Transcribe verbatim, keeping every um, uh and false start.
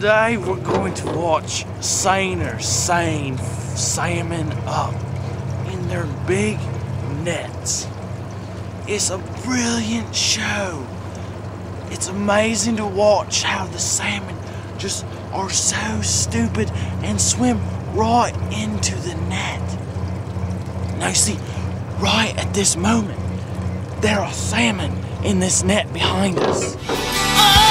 Today we're going to watch seiners seine salmon up in their big nets. It's a brilliant show. It's amazing to watch how the salmon just are so stupid and swim right into the net. Now see, right at this moment, there are salmon in this net behind us.